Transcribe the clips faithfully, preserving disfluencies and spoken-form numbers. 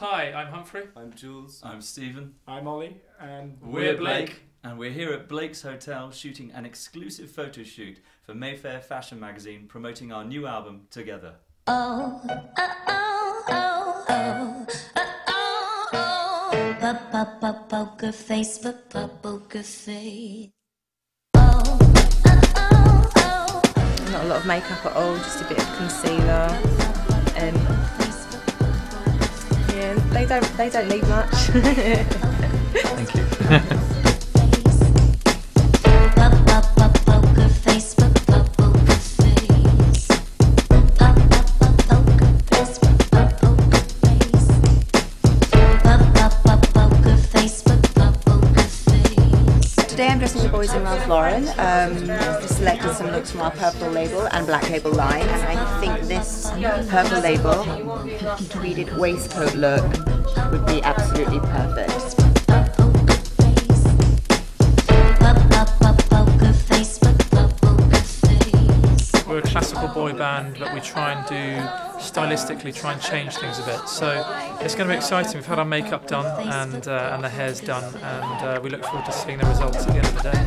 Hi, I'm Humphrey. I'm Jules. I'm Stephen. I'm Ollie. And we're Blake. And we're here at Blake's Hotel shooting an exclusive photo shoot for Mayfair Fashion Magazine promoting our new album, Together. Oh, oh, oh, oh, oh, oh, oh, oh, poker face, poker face. Oh, oh, oh, oh. Not a lot of makeup at all, just a bit of concealer. Um, Yeah, they don't they don't need much. Thank you. Today I'm dressing the boys in Ralph Lauren. Um, I've selected some looks from our purple label and black label line, and I think this purple label tweeded waistcoat look would be absolutely perfect. We're a classical boy band, but we try and do stylistically try and change things a bit. So it's going to be exciting. We've had our makeup done and uh, and the hair's done, and uh, we look forward to seeing the results at the end of the day.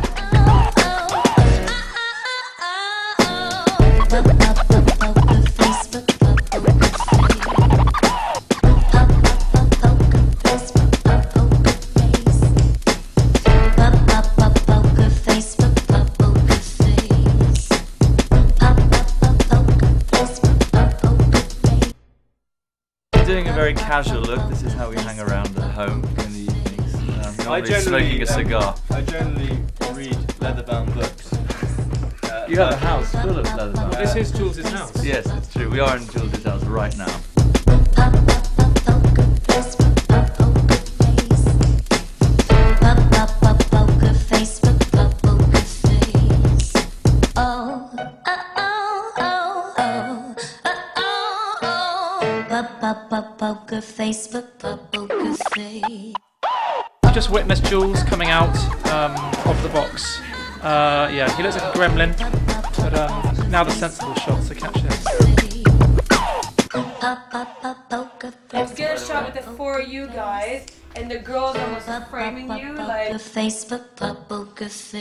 Doing a very casual look. This is how we hang around at home in the evenings. Um, normally I smoking a cigar. Um, I generally read leatherbound books. Uh, you have a house full of leatherbound. This is Jules' house. Yes, it's true. We are in Jules' house right now. Poker face, poker face. I just witnessed Jules coming out um, of the box. Uh, yeah, he looks like a gremlin, but um, now the sensible shots are catching him. I was gonna shot with the four of you guys, and the girl that was framing you like. Poker face, poker face.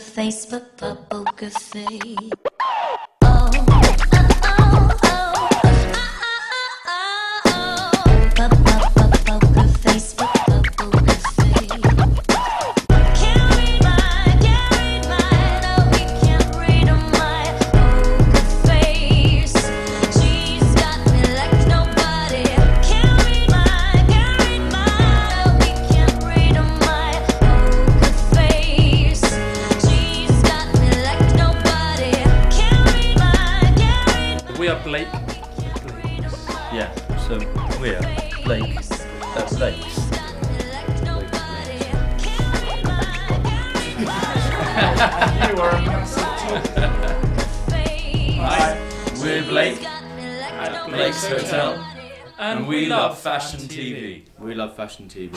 Face. Oh, oh, oh, poker face, poker face. We are Blake. Yeah, so we are Blake. That's Blake's. You are a massive. We're Blake at Blake's Hotel. And, and we, we love, love Fashion T V. T V. We love Fashion T V.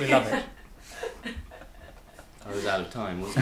We love it. I was out of time, wasn't I?